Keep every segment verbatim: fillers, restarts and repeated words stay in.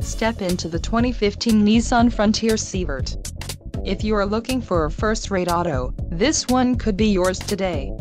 Step into the twenty fifteen Nissan Frontier Severt. If you are looking for a first-rate auto, this one could be yours today.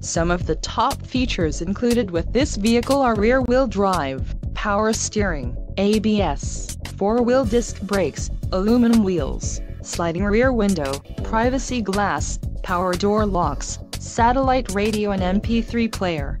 Some of the top features included with this vehicle are rear-wheel drive, power steering, A B S, four-wheel disc brakes, aluminum wheels, sliding rear window, privacy glass, power door locks, satellite radio and M P three player.